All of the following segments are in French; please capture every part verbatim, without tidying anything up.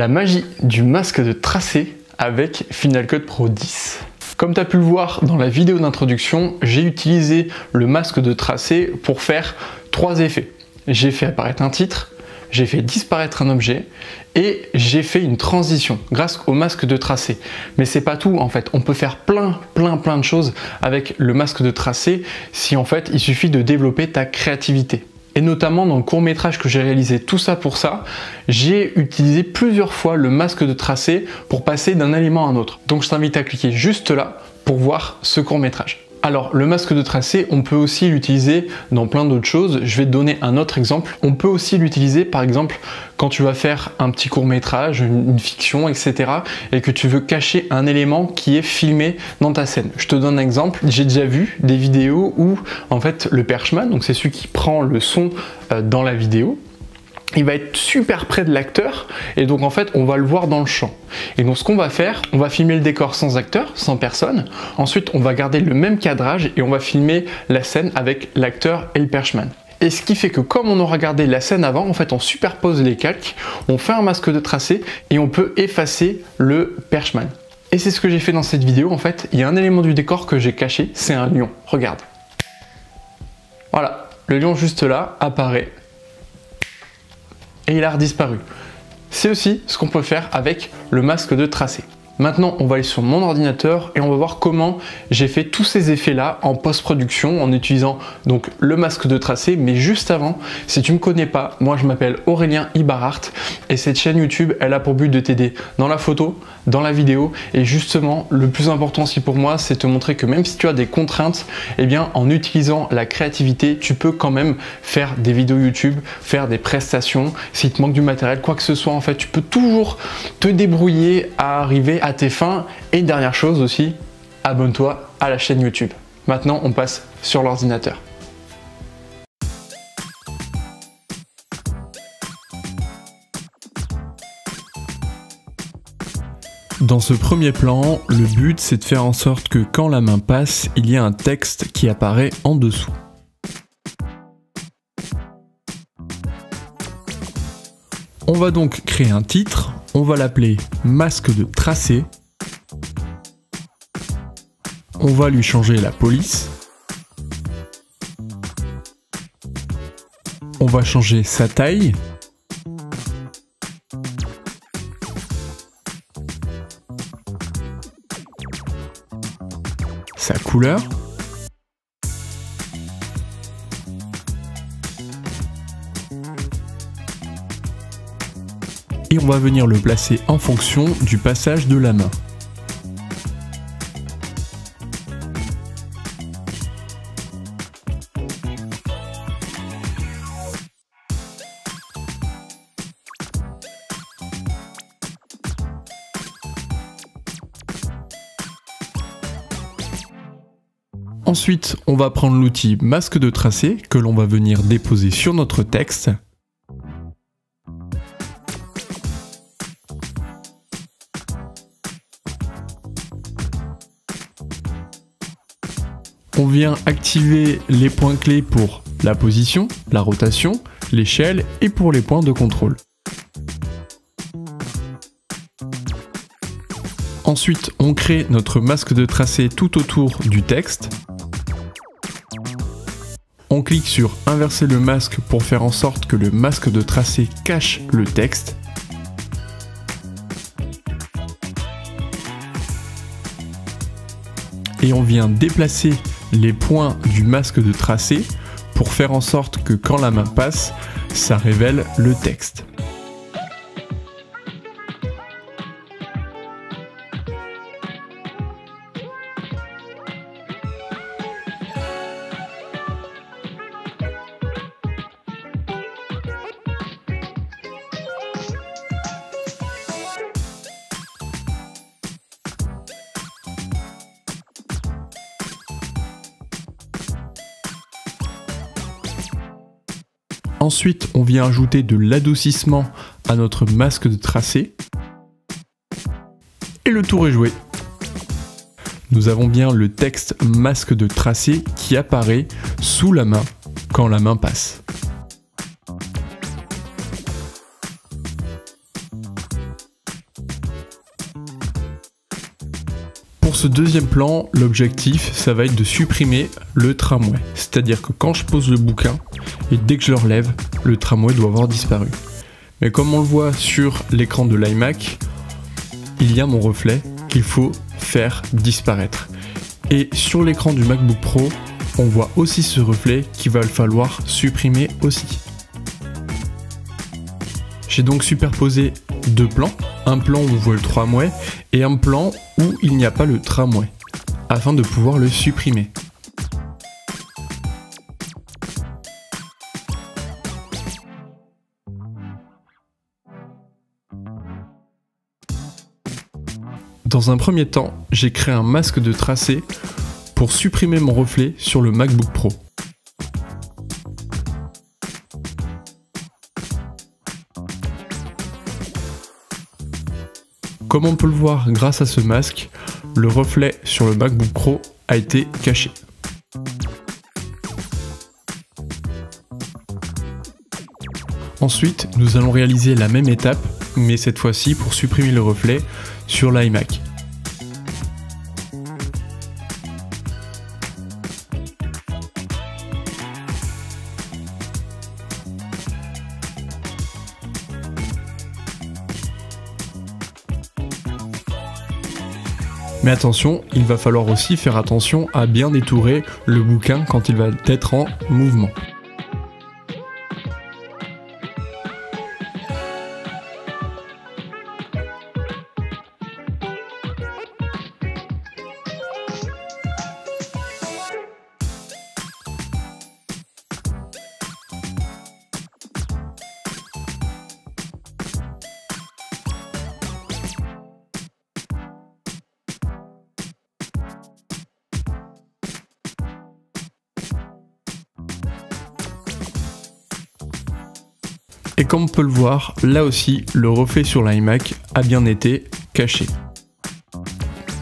la magie du masque de tracé avec Final Cut Pro X. Comme tu as pu le voir dans la vidéo d'introduction, j'ai utilisé le masque de tracé pour faire trois effets. J'ai fait apparaître un titre, j'ai fait disparaître un objet et j'ai fait une transition grâce au masque de tracé. Mais c'est pas tout en fait, on peut faire plein plein plein de choses avec le masque de tracé si en fait il suffit de développer ta créativité. Et notamment dans le court-métrage que j'ai réalisé Tout ça pour ça, j'ai utilisé plusieurs fois le masque de tracé pour passer d'un élément à un autre. Donc je t'invite à cliquer juste là pour voir ce court-métrage. Alors le masque de tracé, on peut aussi l'utiliser dans plein d'autres choses. Je vais te donner un autre exemple. On peut aussi l'utiliser par exemple quand tu vas faire un petit court-métrage, une fiction, et cetera et que tu veux cacher un élément qui est filmé dans ta scène. Je te donne un exemple. J'ai déjà vu des vidéos où en fait le perchman, donc c'est celui qui prend le son dans la vidéo, il va être super près de l'acteur et donc en fait on va le voir dans le champ. Et donc ce qu'on va faire, on va filmer le décor sans acteur, sans personne. Ensuite on va garder le même cadrage et on va filmer la scène avec l'acteur et le perchman. Et ce qui fait que comme on aura gardé la scène avant, en fait on superpose les calques, on fait un masque de tracé et on peut effacer le perchman. Et c'est ce que j'ai fait dans cette vidéo en fait. Il y a un élément du décor que j'ai caché, c'est un lion. Regarde. Voilà, le lion juste là apparaît. Et il a redisparu. C'est aussi ce qu'on peut faire avec le masque de tracé. Maintenant, on va aller sur mon ordinateur et on va voir comment j'ai fait tous ces effets-là en post-production en utilisant donc le masque de tracé. Mais juste avant, si tu ne me connais pas, moi je m'appelle Aurélien Ibarrart et cette chaîne YouTube, elle a pour but de t'aider dans la photo, dans la vidéo. Et justement, le plus important aussi pour moi, c'est te montrer que même si tu as des contraintes, eh bien en utilisant la créativité, tu peux quand même faire des vidéos YouTube, faire des prestations. S'il te manque du matériel, quoi que ce soit, en fait, tu peux toujours te débrouiller à arriver à tes fins. Et dernière chose aussi, abonne-toi à la chaîne YouTube. Maintenant, on passe sur l'ordinateur. Dans ce premier plan, le but c'est de faire en sorte que quand la main passe, il y a un texte qui apparaît en dessous. On va donc créer un titre. On va l'appeler masque de tracé. On va lui changer la police. On va changer sa taille. Sa couleur. Et on va venir le placer en fonction du passage de la main. Ensuite, on va prendre l'outil masque de tracé que l'on va venir déposer sur notre texte. On vient activer les points clés pour la position, la rotation, l'échelle et pour les points de contrôle. Ensuite, on crée notre masque de tracé tout autour du texte. On clique sur inverser le masque pour faire en sorte que le masque de tracé cache le texte. Et on vient déplacer les points du masque de tracé pour faire en sorte que quand la main passe, ça révèle le texte. Ensuite, on vient ajouter de l'adoucissement à notre masque de tracé. Et le tour est joué. Nous avons bien le texte masque de tracé qui apparaît sous la main quand la main passe. ce deuxième plan, l'objectif, ça va être de supprimer le tramway. C'est-à-dire que quand je pose le bouquin et dès que je le relève, le tramway doit avoir disparu. Mais comme on le voit sur l'écran de l'iMac, il y a mon reflet qu'il faut faire disparaître. Et sur l'écran du MacBook Pro, on voit aussi ce reflet qu'il va falloir supprimer aussi. J'ai donc superposé deux plans, un plan où on voit le tramway et un plan où il n'y a pas le tramway, afin de pouvoir le supprimer. Dans un premier temps, j'ai créé un masque de tracé pour supprimer mon reflet sur le MacBook Pro. Comme on peut le voir grâce à ce masque, le reflet sur le MacBook Pro a été caché. Ensuite, nous allons réaliser la même étape, mais cette fois-ci pour supprimer le reflet sur l'iMac. Mais attention, il va falloir aussi faire attention à bien détourer le bouquin quand il va être en mouvement. Et comme on peut le voir, là aussi, le reflet sur l'iMac a bien été caché.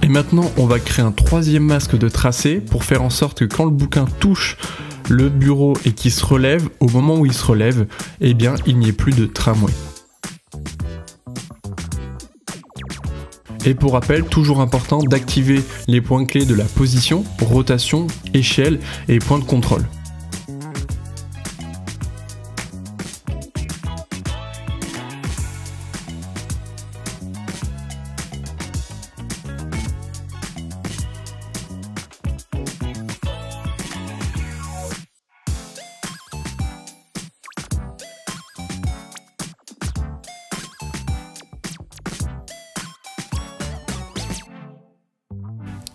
Et maintenant, on va créer un troisième masque de tracé pour faire en sorte que quand le bouquin touche le bureau et qu'il se relève, au moment où il se relève, eh bien, il n'y ait plus de tramway. Et pour rappel, toujours important d'activer les points clés de la position, rotation, échelle et point de contrôle.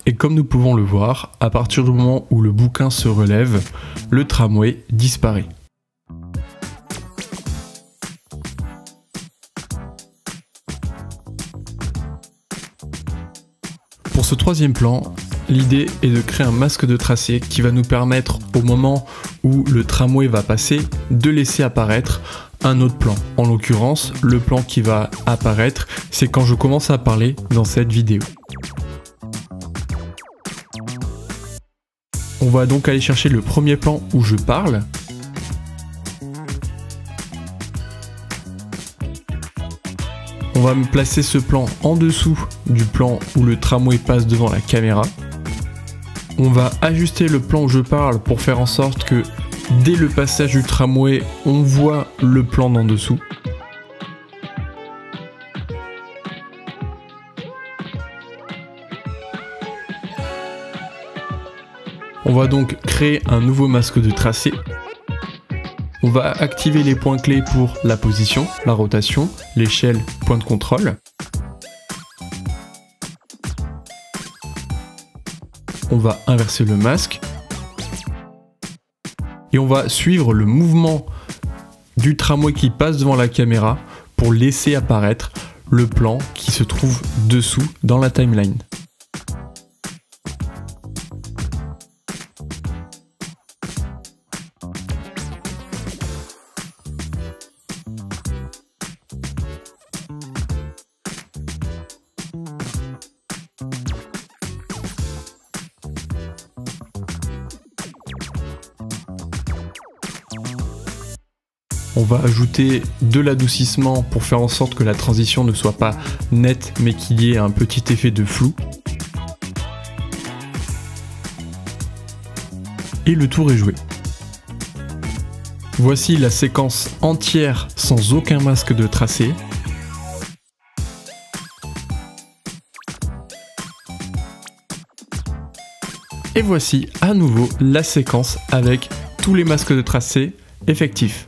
Et comme nous pouvons le voir, à partir du moment où le bouquin se relève, le tramway disparaît. Pour ce troisième plan, l'idée est de créer un masque de tracé qui va nous permettre, au moment où le tramway va passer, de laisser apparaître un autre plan. En l'occurrence, le plan qui va apparaître, c'est quand je commence à parler dans cette vidéo. On va donc aller chercher le premier plan où je parle. On va me placer ce plan en dessous du plan où le tramway passe devant la caméra. On va ajuster le plan où je parle pour faire en sorte que dès le passage du tramway, on voit le plan d'en dessous. On va donc créer un nouveau masque de tracé. On va activer les points clés pour la position, la rotation, l'échelle, point de contrôle. On va inverser le masque. Et on va suivre le mouvement du tramway qui passe devant la caméra pour laisser apparaître le plan qui se trouve dessous dans la timeline. On va ajouter de l'adoucissement pour faire en sorte que la transition ne soit pas nette mais qu'il y ait un petit effet de flou. et le tour est joué. Voici la séquence entière sans aucun masque de tracé. Et voici à nouveau la séquence avec tous les masques de tracé effectifs.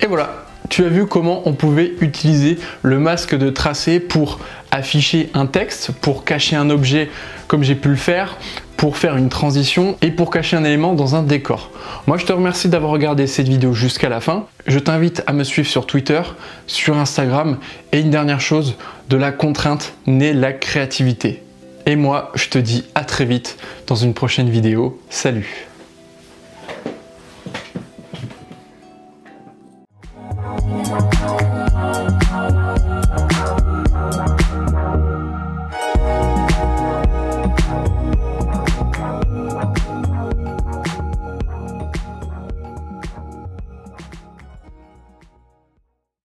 Et voilà, tu as vu comment on pouvait utiliser le masque de tracé pour afficher un texte, pour cacher un objet comme j'ai pu le faire, pour faire une transition et pour cacher un élément dans un décor. Moi, je te remercie d'avoir regardé cette vidéo jusqu'à la fin. Je t'invite à me suivre sur Twitter, sur Instagram. Et une dernière chose, de la contrainte naît la créativité. Et moi, je te dis à très vite dans une prochaine vidéo. Salut!